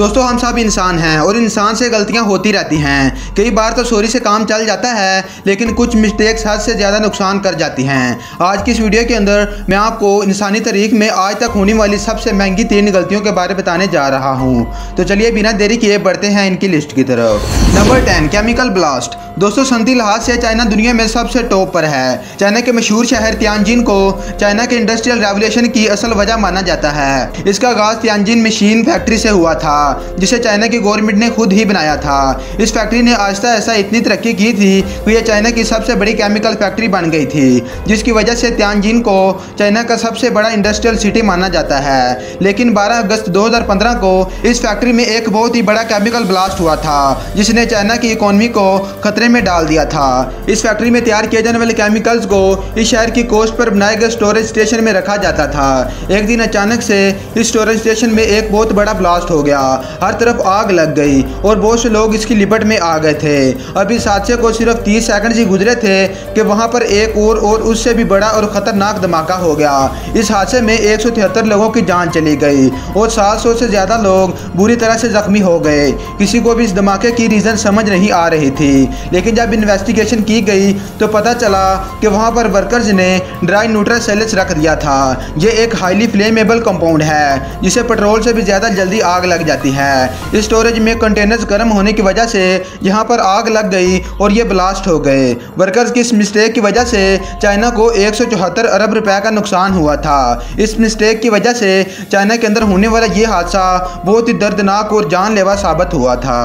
दोस्तों हम सब इंसान हैं और इंसान से गलतियां होती रहती हैं। कई बार तो सॉरी से काम चल जाता है, लेकिन कुछ मिस्टेक्स हद से ज़्यादा नुकसान कर जाती हैं। आज की इस वीडियो के अंदर मैं आपको इंसानी तारीख में आज तक होने वाली सबसे महंगी 3 गलतियों के बारे में बताने जा रहा हूँ। तो चलिए बिना देरी किए बढ़ते हैं इनकी लिस्ट की तरफ। Number 10, chemical blast. दोस्तों सनती लिहाज से चाइना दुनिया में सबसे टॉप पर है। चाइना के मशहूर शहर तियानजिन को चाइना के इंडस्ट्रियल रेवोल्यूशन की असल वजह माना जाता है। इसका आगाज तियानजिन मशीन फैक्ट्री से हुआ था, जिसे चाइना की गवर्नमेंट ने खुद ही बनाया था। इस फैक्ट्री ने आहिस्ता आहिस्ता इतनी तरक्की की थी कि यह चाइना की सबसे बड़ी केमिकल फैक्ट्री बन गई थी, जिसकी वजह से तियानजिन को चाइना का सबसे बड़ा इंडस्ट्रियल सिटी माना जाता है। लेकिन 12 अगस्त 2015 को इस फैक्ट्री में एक बहुत ही बड़ा केमिकल ब्लास्ट हुआ था, जिसने चाइना की इकोनॉमी को खतरे में डाल दिया था। इस फैक्ट्री में तैयार किए जाने वाले केमिकल्स को इस शहर की कोस्ट पर बनाए गए स्टोरेज स्टेशन में रखा जाता था। एक दिन अचानक से इस स्टोरेज स्टेशन में एक बहुत बड़ा ब्लास्ट हो गया। हर तरफ आग लग गई और बहुत से लोग इसकी लिपट में आ गए थे। अब इस हादसे को सिर्फ 30 सेकंड ही गुजरे थे कि वहां पर एक और उससे भी बड़ा और खतरनाक धमाका हो गया। इस हादसे में 173 लोगों की जान चली गई और 700 से ज्यादा लोग बुरी तरह से जख्मी हो गए। किसी को भी इस धमाके की रीजन समझ नहीं आ रही थी, लेकिन जब इन्वेस्टिगेशन की गई तो पता चला कि वहां पर वर्कर्स ने ड्राई न्यूट्रल सेलेस रख दिया था। ये एक हाईली फ्लेमेबल कंपाउंड है, जिसे पेट्रोल से भी ज़्यादा जल्दी आग लग जाती है। इस स्टोरेज में कंटेनर्स गर्म होने की वजह से यहाँ पर आग लग गई और ये ब्लास्ट हो गए। वर्कर्स की इस मिस्टेक की वजह से चाइना को 174 अरब रुपए का नुकसान हुआ था। इस मिस्टेक की वजह से चाइना के अंदर होने वाला ये हादसा बहुत ही दर्दनाक और जानलेवा साबित हुआ था।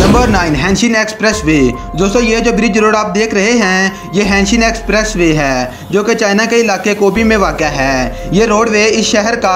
Number 9, Hanshin expressway. दोस्तों ये जो ब्रिज रोड आप देख रहे हैं, ये हैंशिन एक्सप्रेसवे है, जो कि चाइना के इलाके कोबी में वाक़ा है। ये रोडवे इस शहर का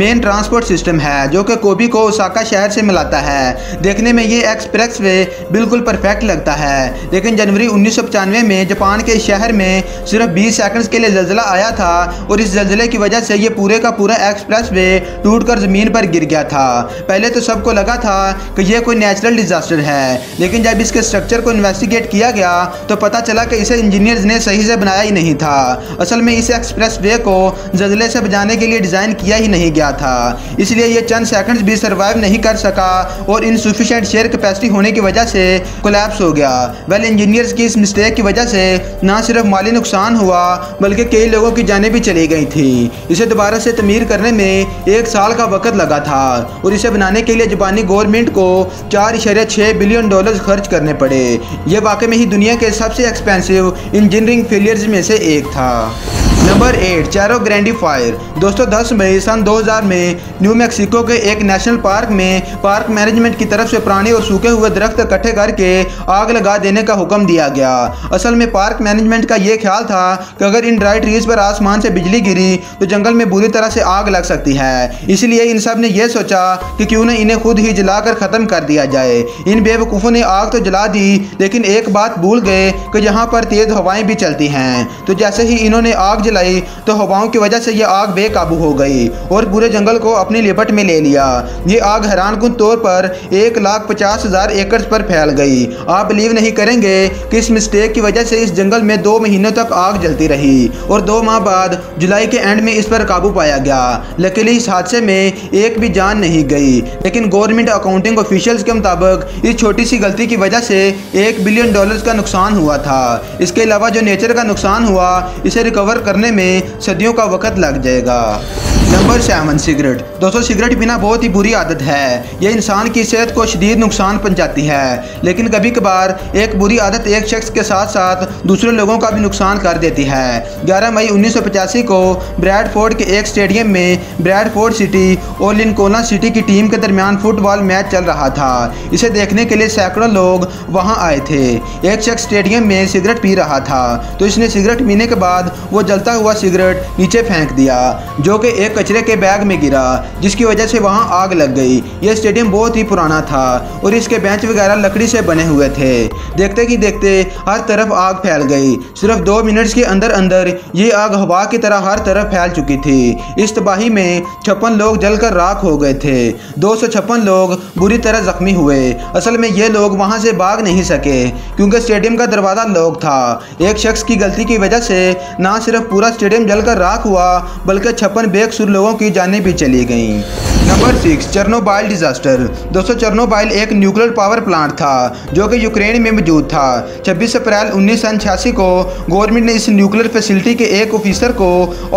मेन ट्रांसपोर्ट सिस्टम है, जो कि कोबी को ओसाका शहर से मिलाता है। देखने में ये एक्सप्रेसवे बिल्कुल परफेक्ट लगता है, लेकिन जनवरी 1995 में जापान के इस शहर में सिर्फ 20 सेकंड्स के लिए जल्जला आया था और इस जल्जले की वजह से ये पूरे का पूरा एक्सप्रेसवे टूटकर ज़मीन पर गिर गया था। पहले तो सबको लगा था कि यह कोई नेचुरल डिजास्टर है, लेकिन जब इसके स्ट्रक्चर को इन्वेस्टिगेट किया गया तो पता चला कि इसे इंजीनियर्स ने सही से बनाया ही नहीं था। असल में इस एक्सप्रेसवे को जल्जले से बचाने के लिए डिज़ाइन किया ही नहीं गया था, इसलिए यह चंद सेकंड्स भी सर्वाइव नहीं कर सका और इनसफिशिएंट शेयर कैपेसिटी होने की वजह से कोलैप्स हो गया। वेल इंजीनियर्स की इस मिस्टेक की वजह से ना सिर्फ माली नुकसान हुआ, बल्कि कई लोगों की जानें भी चली गई थी। इसे दोबारा से तमीर करने में 1 साल का वक़्त लगा था और इसे बनाने के लिए जापानी गवर्नमेंट को 4.6 बिलियन डॉलर्स खर्च करने पड़े। यह वाकई में ही दुनिया के सबसे एक्सपेंसिव इंजीनियरिंग फेलियर्स में से एक था। Number 8, Cerro Grande fire. दोस्तों 10 मई सन 2000 में न्यू मैक्सिको के एक नेशनल पार्क में पार्क मैनेजमेंट की तरफ से पुराने और सूखे हुए दरख्त इकट्ठे करके आग लगा देने का हुक्म दिया गया। असल में पार्क मैनेजमेंट का ये ख्याल था कि अगर इन ड्राई ट्रीज पर आसमान से बिजली गिरी तो जंगल में बुरी तरह से आग लग सकती है, इसलिए इन सब ने यह सोचा कि क्यों न इन्हें खुद ही जलाकर ख़त्म कर दिया जाए। इन बेवकूफ़ों ने आग तो जला दी, लेकिन एक बात भूल गए कि यहाँ पर तेज़ हवाएँ भी चलती हैं। तो जैसे ही इन्होंने आग लाई तो हवाओं की वजह से यह आग बेकाबू हो गई और पूरे जंगल को अपनी लिपट में ले लिया। ये आग हैरानकुन तौर पर 1,50,000 एकड़ पर फैल गई। आप बिलीव नहीं करेंगे कि इस मिस्टेक की वजह से इस जंगल में 2 महीनों तक आग जलती रही और 2 माह बाद जुलाई के एंड में इस पर काबू पाया गया। लकीली इस हादसे में एक भी जान नहीं गई, लेकिन गवर्नमेंट अकाउंटिंग ऑफिशियल्स के मुताबिक इस छोटी सी गलती की वजह से 1 बिलियन डॉलर्स का नुकसान हुआ था। इसके अलावा जो नेचर का नुकसान हुआ, इसे रिकवर करने में सदियों का वक्त लग जाएगा। Number 7, cigarette. दोस्तों सिगरेट पीना बहुत ही बुरी आदत है। यह इंसान की सेहत को शदीद नुकसान पहुंचाती है, लेकिन कभी कभार एक बुरी आदत एक शख्स के साथ साथ दूसरे लोगों का भी नुकसान कर देती है। 11 मई 1985 को ब्रैडफोर्ड के एक स्टेडियम में ब्रैडफोर्ड सिटी और लिंकोन सिटी की टीम के दरमियान फुटबॉल मैच चल रहा था। इसे देखने के लिए सैकड़ों लोग वहाँ आए थे। एक शख्स स्टेडियम में सिगरेट पी रहा था, तो इसने सिगरेट पीने के बाद वो जलता हुआ सिगरेट नीचे फेंक दिया, जो कि एक कचरे के बैग में गिरा, जिसकी वजह से वहां आग लग गई। यह स्टेडियम बहुत ही पुराना था और इसके बेंच वगैरह लकड़ी से बने हुए थे। देखते कि देखते हर तरफ आग फैल गई। सिर्फ 2 मिनट्स के अंदर अंदर ये आग हवा की तरह हर तरफ फैल चुकी थी। इस तबाही में 56 लोग जलकर राख हो गए थे। 256 लोग बुरी तरह जख्मी हुए। असल में ये लोग वहाँ से भाग नहीं सके, क्योंकि स्टेडियम का दरवाज़ा लॉक था। एक शख्स की गलती की वजह से ना सिर्फ पूरा स्टेडियम जलकर राख हुआ, बल्कि 56 बेकसूर लोगों की जानें भी चली गईं। Number 6 Chernobyl disaster. दोस्तों चेर्नोबाइल एक न्यूक्लियर पावर प्लांट था जो कि यूक्रेन में मौजूद था। 26 अप्रैल 1986 को गवर्नमेंट ने इस न्यूक्लियर फैसिलिटी के एक ऑफिसर को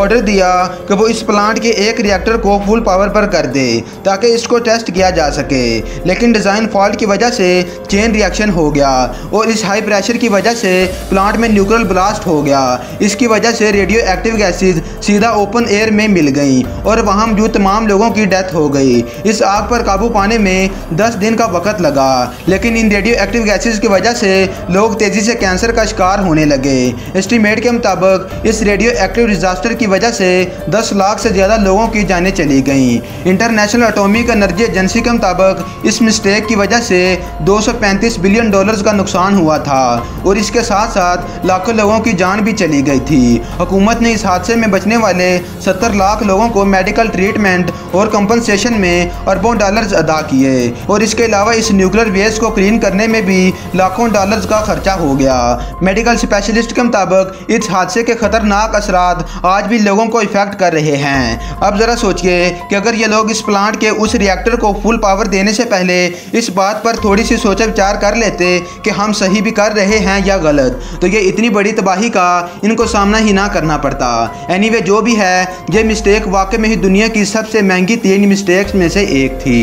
ऑर्डर दिया कि वो इस प्लांट के एक रिएक्टर को फुल पावर पर कर दे ताकि इसको टेस्ट किया जा सके, लेकिन डिज़ाइन फॉल्ट की वजह से चेन रिएक्शन हो गया और इस हाई प्रेशर की वजह से प्लांट में न्यूक्लियर ब्लास्ट हो गया। इसकी वजह से रेडियो एक्टिव गैसेज सीधा ओपन एयर में मिल गई और वहाँ मौजूद तमाम लोगों की डेथ हो गई। इस आग पर काबू पाने में 10 दिन का वक्त लगा, लेकिन इन रेडियो एक्टिव गैसेज की वजह से लोग तेज़ी से कैंसर का शिकार होने लगे। एस्टीमेट के मुताबिक इस रेडियो एक्टिव डिजास्टर की वजह से 10 लाख से ज़्यादा लोगों की जानें चली गईं। इंटरनेशनल एटॉमिक एनर्जी एजेंसी के मुताबिक इस मिस्टेक की वजह से $235 बिलियन का नुकसान हुआ था और इसके साथ साथ लाखों लोगों की जान भी चली गई थी। हुकूमत ने इस हादसे में बचने वाले 70 लाख लोगों को मेडिकल ट्रीटमेंट और कंपनसेशन में अरबों डॉलर्स अदा किए और इसके अलावा इस न्यूक्लियर वेस्ट को क्लीन करने में भी लाखों डॉलर्स का खर्चा हो गया। मेडिकल स्पेशलिस्ट के मुताबिक इस हादसे के खतरनाक असरात आज भी लोगों को इफेक्ट कर रहे हैं। अब ज़रा सोचिए कि अगर ये लोग इस प्लांट के उस रिएक्टर को फुल पावर देने से पहले इस बात पर थोड़ी सी सोच विचार कर लेते कि हम सही भी कर रहे हैं या गलत, तो ये इतनी बड़ी तबाही का इनको सामना ही ना करना पड़ता। एनीवे जो भी है, ये मिस्टेक वाकई में ही दुनिया की सबसे महंगी 3 मिस्टेक्स में से एक थी।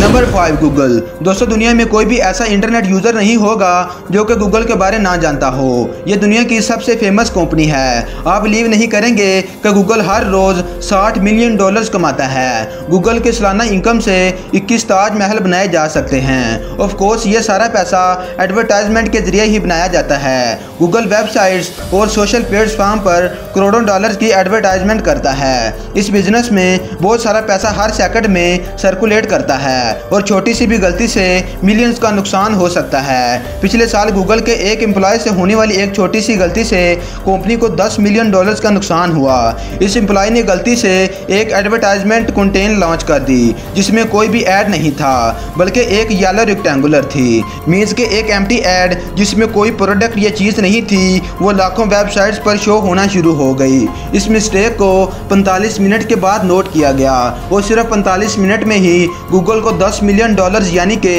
Number 5 Google. दोस्तों दुनिया में कोई भी ऐसा इंटरनेट यूज़र नहीं होगा जो कि गूगल के बारे ना जानता हो। ये दुनिया की सबसे फेमस कंपनी है। आप बिलीव नहीं करेंगे कि गूगल हर रोज़ $60 मिलियन कमाता है। गूगल के सालाना इनकम से 21 ताजमहल बनाए जा सकते हैं। ऑफ कोर्स ये सारा पैसा एडवर्टाइजमेंट के जरिए ही बनाया जाता है। गूगल वेबसाइट्स और सोशल प्लेटफॉर्म पर करोड़ों डॉलर्स की एडवर्टाइजमेंट करता है। इस बिजनेस में बहुत सारा पैसा हर सेकंड में सर्कुलेट करता है और छोटी सी भी गलती से मिलियंस का नुकसान हो सकता है। पिछले साल गूगल के एक एम्प्लॉय से होने वाली एक छोटी सी गलती से कंपनी को $10 मिलियन का नुकसान हुआ। इस एम्प्लॉय ने गलती से एक एडवर्टाइजमेंट कंटेन लॉन्च कर दी जिसमें कोई भी ऐड नहीं था बल्कि एक येलो रेक्टेंगुलर थी, मीन्स के एक एम्प्टी ऐड जिसमें कोई प्रोडक्ट या चीज़ नहीं थी। वो लाखों वेबसाइट्स पर शो होना शुरू हो गई। इस मिस्टेक को 45 मिनट के बाद नोट किया गया और सिर्फ 45 मिनट में ही गूगल को $10 मिलियन यानी कि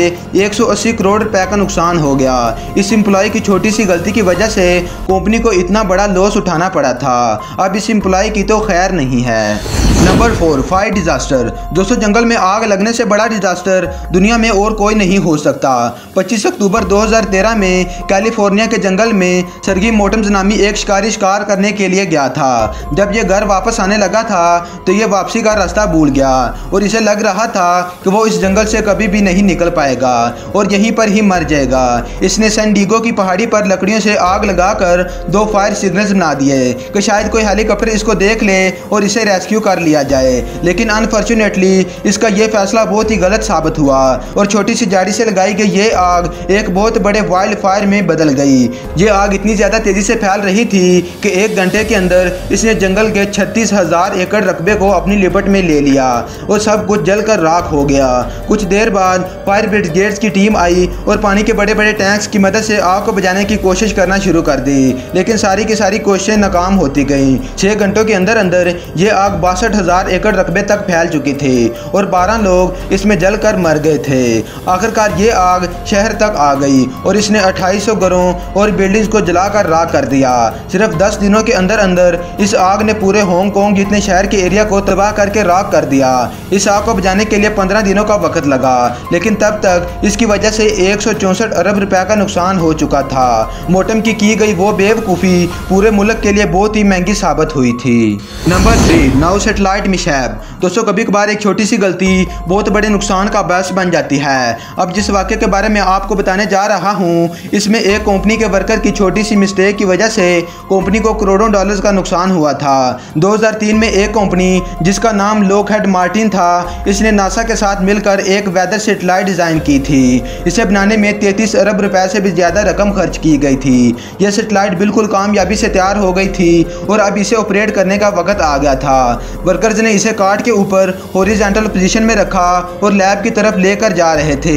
180 करोड़ रुपए का नुकसान हो गया। इस एम्प्लॉय की छोटी सी गलती की वजह से कंपनी को इतना बड़ा लॉस उठाना पड़ा था। अब इस एम्प्लॉय की तो खैर नहीं है। Number 4 fire disaster. दोस्तों जंगल में आग लगने से बड़ा डिजास्टर दुनिया में और कोई नहीं हो सकता। 25 अक्टूबर 2013 में कैलिफोर्निया के जंगल में सरगी मोटम्स नामी एक शिकारी शिकार करने के लिए गया था। जब ये घर वापस आने लगा था तो ये वापसी का रास्ता भूल गया और इसे लग रहा था कि वो इस जंगल से कभी भी नहीं निकल पाएगा और यहीं पर ही मर जाएगा। इसने सैन डिएगो की पहाड़ी पर लकड़ियों से आग लगाकर 2 फायर सिग्नल्स बना दिए कि शायद कोई हेलीकॉप्टर इसको देख ले और इसे रेस्क्यू कर लिया जाए, लेकिन अनफॉर्चुनेटली इसका यह फैसला बहुत ही गलत साबित हुआ और छोटी सी झाड़ी से लगाई गई ये आग एक बहुत बड़े वाइल्ड फायर में बदल गई। ये आग इतनी ज़्यादा तेज़ी से फैल रही थी कि 1 घंटे के अंदर इसने जंगल के 36,000 एकड़ रकबे को अपनी लिपट में ले लिया और सब कुछ जलकर राख हो गया। कुछ देर बाद फायर ब्रिगेड्स की टीम आई और पानी के बड़े बड़े टैंक्स की मदद से आग को बुझाने की कोशिश करना शुरू कर दी, लेकिन सारी की सारी कोशिशें नाकाम होती गईं। 6 घंटों के अंदर अंदर ये आग 62,000 एकड़ रकबे तक फैल चुकी थी और 12 लोग इसमें जलकर मर गए थे। आखिरकार ये आग शहर तक आ गई और इसने 2800 घरों और बिल्डिंग्स को जलाकर राख कर दिया। सिर्फ 10 दिनों के अंदर अंदर इस आग ने पूरे हांगकांग जितने शहर के एरिया को तबाह करके राख कर दिया। इस आग को बुझाने के लिए 15 दिनों का वक्त लगा, लेकिन तब तक इसकी वजह से 164 अरब रुपये का नुकसान हो चुका था। मोटम की गई वो बेवकूफ़ी पूरे मुल्क के लिए बहुत ही महंगी साबित हुई थी। Number 3 NOAA satellite mishap. दोस्तों कभी कभार एक छोटी सी गलती बहुत बड़े नुकसान का बायस बन जाती है। अब जिस वाक्य के बारे में आपको बताने जा रहा हूं, इसमें एक कंपनी के वर्कर की छोटी सी मिस्टेक की वजह से कंपनी को करोड़ों डॉलर्स का नुकसान हुआ था। 2003 में एक कंपनी जिसका नाम लॉकहीड मार्टिन था, इसने नासा के साथ मिलकर एक वेदर सेटेलाइट डिज़ाइन की थी। इसे बनाने में 33 अरब रुपये से भी ज़्यादा रकम खर्च की गई थी। यह सेटेलाइट बिल्कुल कामयाबी से तैयार हो गई थी और अब इसे ऑपरेट करने का वक्त आ गया था। वर्कर्स ने इसे काट के ऊपर हॉरिजॉन्टल पोजीशन में रखा और लैब की तरफ लेकर जा रहे थे।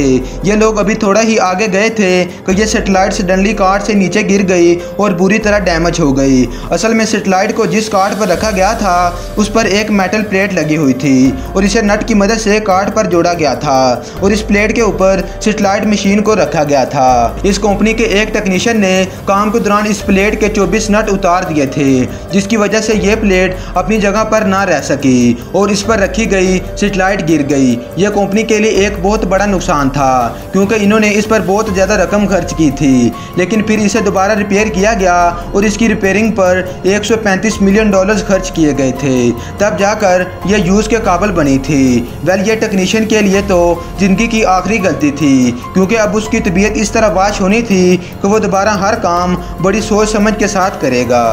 ये लोग अभी थोड़ा ही आगे गए थे कि यह सेटेलाइट सडनली कार्ट से नीचे गिर गई और बुरी तरह डैमेज हो गई। असल में सेटेलाइट को जिस कार्ट पर रखा गया था उस पर एक मेटल प्लेट लगी हुई थी और इसे नट की मदद से कार्ट पर जोड़ा गया था और इस प्लेट के ऊपर सेटेलाइट मशीन को रखा गया था। इस कंपनी के एक टेक्नीशियन ने काम के दौरान इस प्लेट के 24 नट उतार दिए थे, जिसकी वजह से यह प्लेट अपनी जगह पर ना रह सकी और इस पर रखी गई सेटेलाइट गिर गई। यह कंपनी के लिए एक बहुत बड़ा नुकसान था क्योंकि इन्होंने इस पर बहुत ज़्यादा रकम खर्च की थी, लेकिन फिर इसे दोबारा रिपेयर किया गया और इसकी रिपेयरिंग पर $135 मिलियन खर्च किए गए थे, तब जाकर यह यूज़ के काबिल बनी थी। वेल, यह टेक्नीशियन के लिए तो ज़िंदगी की आखिरी गलती थी क्योंकि अब उसकी तबीयत इस तरह वाश होनी थी कि वो दोबारा हर काम बड़ी सोच समझ के साथ करेगा।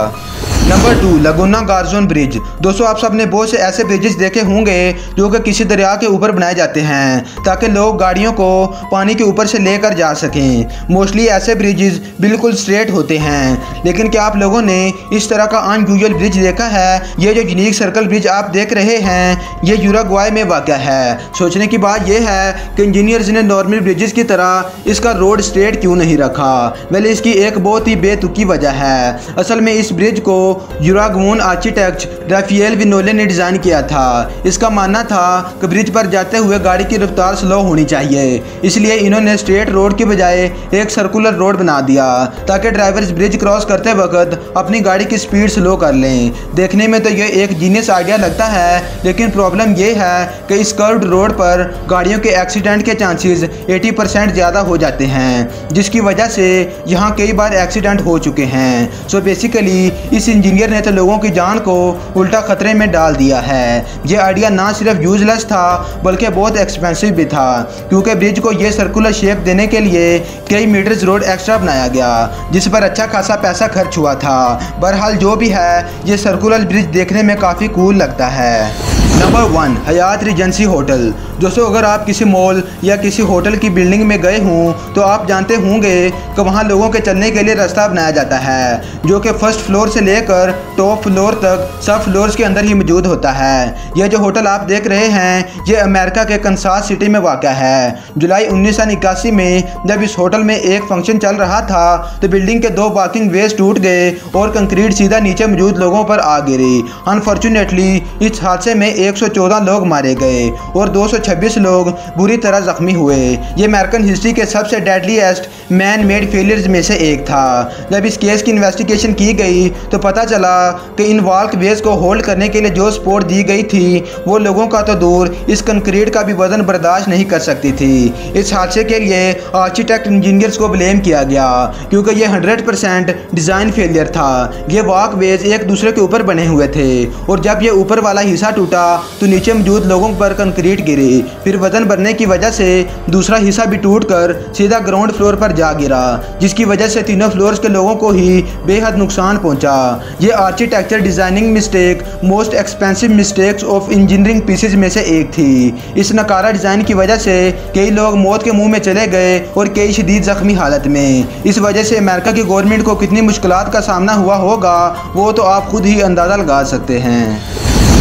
Number 2, Laguna Garzon bridge. दोस्तों, आप सबने बहुत से ऐसे ब्रिजेस देखे होंगे जो कि किसी दरिया के ऊपर बनाए जाते हैं ताकि लोग गाड़ियों को पानी के ऊपर से लेकर जा सकें। मोस्टली ऐसे ब्रिजेस बिल्कुल स्ट्रेट होते हैं, लेकिन क्या आप लोगों ने इस तरह का अनयूजुअल ब्रिज देखा है? ये जो यूनिक सर्कल ब्रिज आप देख रहे हैं ये यूरुग्वाई में वाक़ है। सोचने की बात यह है कि इंजीनियर्स ने नॉर्मल ब्रिजेस की तरह इसका रोड स्ट्रेट क्यों नहीं रखा। वैसे इसकी एक बहुत ही बेतुकी वजह है। असल में इस ब्रिज को यूरागवन आर्किटेक्ट राफेल विनोले ने डिज़ाइन किया था। इसका मानना था कि ब्रिज पर जाते हुए गाड़ी की रफ्तार स्लो होनी चाहिए, इसलिए इन्होंने स्ट्रेट रोड के बजाय एक सर्कुलर रोड बना दिया ताकि ड्राइवर्स ब्रिज क्रॉस करते वक्त अपनी गाड़ी की स्पीड स्लो कर लें। देखने में तो यह एक जीनियस आइडिया लगता है, लेकिन प्रॉब्लम यह है कि इस कर्व्ड रोड पर गाड़ियों के एक्सीडेंट के चांसेस 80% ज़्यादा हो जाते हैं, जिसकी वजह से यहाँ कई बार एक्सीडेंट हो चुके हैं। सो बेसिकली इस इंजीनियर ने तो लोगों की जान को उल्टा खतरे में डाल दिया है। ये आइडिया ना सिर्फ यूजलेस था बल्कि बहुत एक्सपेंसिव भी था क्योंकि ब्रिज को ये सर्कुलर शेप देने के लिए कई मीटर्स रोड एक्स्ट्रा बनाया गया जिस पर अच्छा खासा पैसा खर्च हुआ था। बहरहाल जो भी है ये सर्कुलर ब्रिज देखने में काफ़ी कूल लगता है। Number 1, Hyatt Regency hotel. दोस्तों, अगर आप किसी मॉल या किसी होटल की बिल्डिंग में गए हों तो आप जानते होंगे कि वहाँ लोगों के चलने के लिए रास्ता बनाया जाता है जो कि फर्स्ट फ्लोर से लेकर टॉप फ्लोर तक सब फ्लोर्स के अंदर ही मौजूद होता है। यह जो होटल आप देख रहे हैं ये अमेरिका के कांसास सिटी में वाक़ा है। जुलाई 1981 में जब इस होटल में एक फंक्शन चल रहा था तो बिल्डिंग के 2 वॉकिंग वेज टूट गए और कंक्रीट सीधा नीचे मौजूद लोगों पर आ गिरी। अनफॉर्चुनेटली इस हादसे में 114 लोग मारे गए और 226 लोग बुरी तरह जख्मी हुए। ये अमेरिकन हिस्ट्री के सबसे डेडलीस्ट मैन मेड फेलियर्स में से एक था। जब इस केस की इन्वेस्टिगेशन की गई तो पता चला कि इन वॉकवेज को होल्ड करने के लिए जो सपोर्ट दी गई थी वो लोगों का तो दूर इस कंक्रीट का भी वजन बर्दाश्त नहीं कर सकती थी। इस हादसे के लिए आर्किटेक्ट इंजीनियर्स को ब्लेम किया गया क्योंकि ये 100% डिज़ाइन फेलियर था। ये वॉकवेज एक दूसरे के ऊपर बने हुए थे और जब ये ऊपर वाला हिस्सा टूटा तो नीचे मौजूद लोगों पर कंक्रीट गिरी। फिर वजन बढ़ने की वजह से दूसरा हिस्सा भी टूटकर सीधा ग्राउंड फ्लोर पर जा गिरा, जिसकी वजह से तीनों फ्लोर्स के लोगों को ही बेहद नुकसान पहुंचा। ये architecture designing mistake most expensive mistakes of engineering pieces में से एक थी। इस नकारा डिज़ाइन की वजह से कई लोग मौत के मुँह में चले गए और कई शदीद जख्मी हालत में। इस वजह से अमेरिका की गवर्नमेंट को कितनी मुश्किल का सामना हुआ होगा वो तो आप खुद ही अंदाज़ा लगा सकते हैं।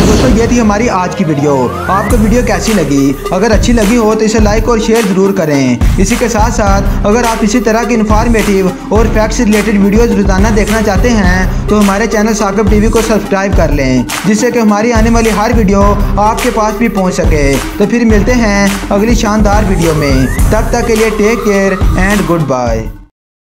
दोस्तों, ये थी हमारी आज की वीडियो। आपको वीडियो कैसी लगी? अगर अच्छी लगी हो तो इसे लाइक और शेयर ज़रूर करें। इसी के साथ साथ अगर आप इसी तरह के इन्फॉर्मेटिव और फैक्ट से रिलेटेड वीडियोज़ रोज़ाना देखना चाहते हैं तो हमारे चैनल साकिब टीवी को सब्सक्राइब कर लें, जिससे कि हमारी आने वाली हर वीडियो आपके पास भी पहुँच सके। तो फिर मिलते हैं अगली शानदार वीडियो में। तब तक के लिए take care and good bye.